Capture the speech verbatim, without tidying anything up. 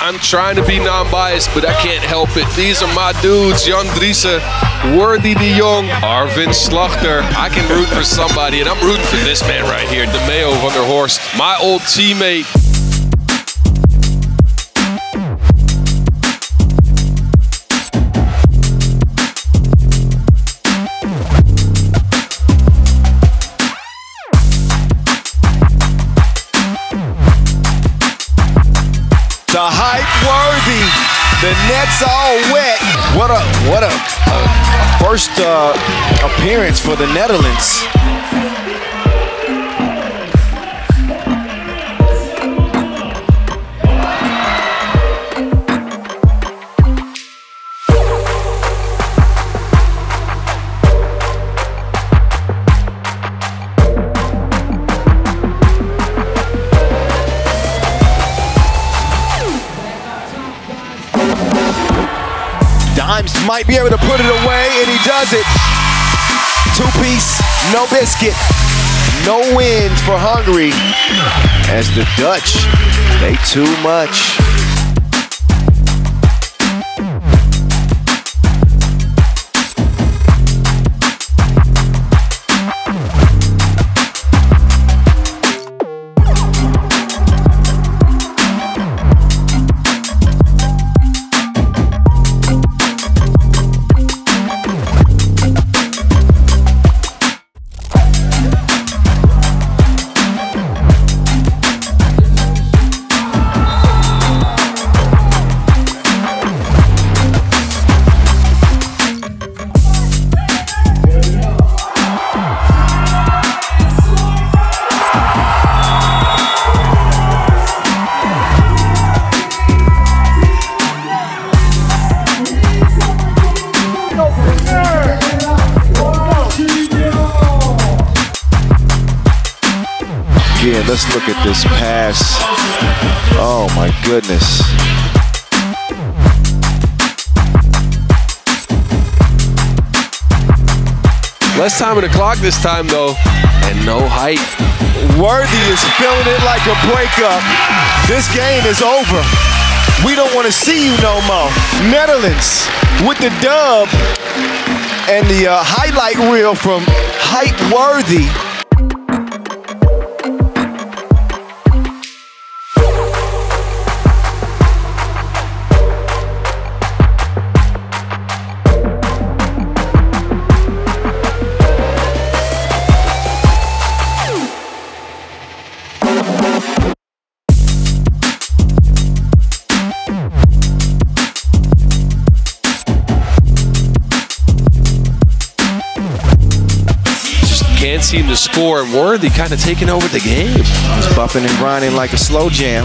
I'm trying to be non-biased, but I can't help it. These are my dudes, Jan Driessen, Worthy De Jong, Arvin Slachter. I can root for somebody, and I'm rooting for this man right here, DeMeo van der Horst, my old teammate. The hype worthy. The net's all wet. What a what a, a first uh, appearance for the Netherlands. Might be able to put it away, and he does it. Two-piece, no biscuit, no win for Hungary. As the Dutch, they too much. Yeah, let's look at this pass. Oh my goodness. Less time on the clock this time though, and no hype. Worthy is feeling it like a breakup. This game is over. We don't want to see you no more. Netherlands with the dub and the uh, highlight reel from Hype Worthy. Can't seem to score, and Worthy kind of taking over the game. He's bumping and grinding like a slow jam.